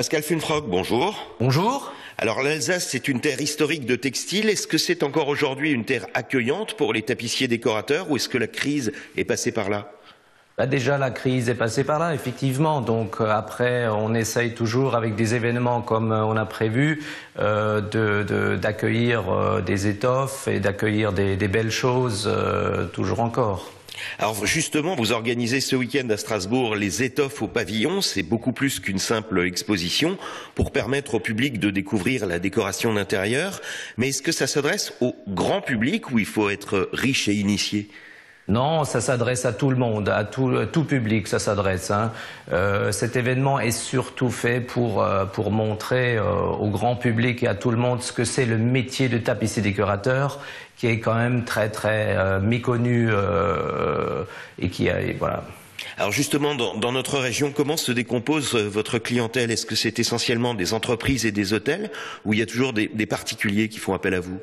Pascal Funfrock, bonjour. Bonjour. Alors l'Alsace, c'est une terre historique de textile. Est-ce que c'est encore aujourd'hui une terre accueillante pour les tapissiers décorateurs ou est-ce que la crise est passée par là? Déjà, la crise est passée par là, effectivement. Donc après, on essaye toujours, avec des événements comme on a prévu, d'accueillir des étoffes et d'accueillir des belles choses, toujours encore. Alors justement, vous organisez ce week-end à Strasbourg les étoffes au pavillon, c'est beaucoup plus qu'une simple exposition, pour permettre au public de découvrir la décoration d'intérieur. Mais est-ce que ça s'adresse au grand public où il faut être riche et initié ? Non, ça s'adresse à tout le monde, à tout public, ça s'adresse. Hein. Cet événement est surtout fait pour montrer au grand public et à tout le monde ce que c'est le métier de tapissier décorateur, qui est quand même très méconnu et qui est voilà. Alors justement, dans notre région, comment se décompose votre clientèle? Est-ce que c'est essentiellement des entreprises et des hôtels, ou il y a toujours des particuliers qui font appel à vous?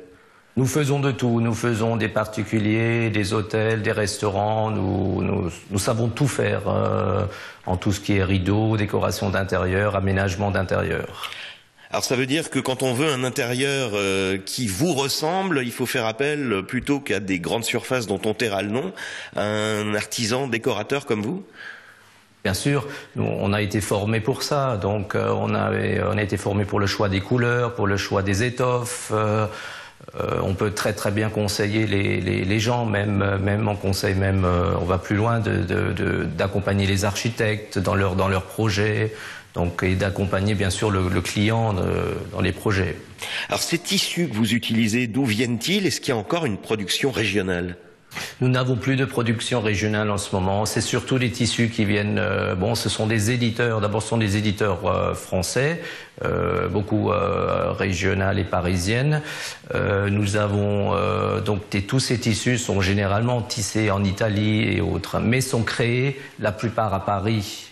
Nous faisons de tout, nous faisons des particuliers, des hôtels, des restaurants, nous savons tout faire en tout ce qui est rideaux, décoration d'intérieur, aménagement d'intérieur. Alors ça veut dire que quand on veut un intérieur qui vous ressemble, il faut faire appel plutôt qu'à des grandes surfaces dont on taira le nom, à un artisan décorateur comme vous ? Bien sûr, nous, on a été formés pour ça, donc on a été formés pour le choix des couleurs, pour le choix des étoffes. On peut très bien conseiller les gens, même en conseil, on va plus loin, d'accompagner les architectes dans leurs projets, donc, et d'accompagner bien sûr le client dans les projets. Alors ces tissus que vous utilisez, d'où viennent-ils? Est-ce qu'il y a encore une production régionale? Nous n'avons plus de production régionale en ce moment, c'est surtout des tissus qui viennent, ce sont des éditeurs, d'abord ce sont des éditeurs français, beaucoup régionales et parisiennes. Nous avons, tous ces tissus sont généralement tissés en Italie et autres, mais sont créés la plupart à Paris.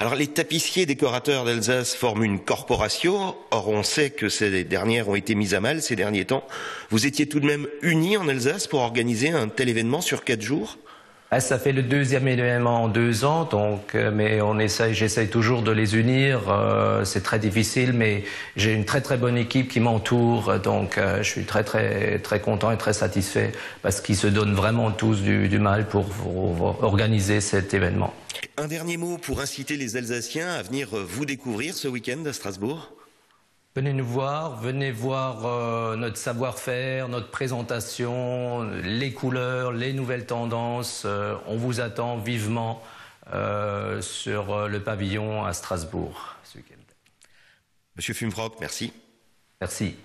Alors les tapissiers décorateurs d'Alsace forment une corporation, or on sait que ces dernières ont été mises à mal ces derniers temps. Vous étiez tout de même unis en Alsace pour organiser un tel événement sur 4 jours? Ah, ça fait le deuxième événement en 2 ans, donc, mais j'essaye toujours de les unir. C'est très difficile, mais j'ai une très bonne équipe qui m'entoure, donc je suis très content et très satisfait parce qu'ils se donnent vraiment tous du mal pour organiser cet événement. Un dernier mot pour inciter les Alsaciens à venir vous découvrir ce week-end à Strasbourg? Venez nous voir, venez voir notre savoir-faire, notre présentation, les couleurs, les nouvelles tendances. On vous attend vivement sur le pavillon à Strasbourg ce week-end. Monsieur Funfrock, merci. Merci.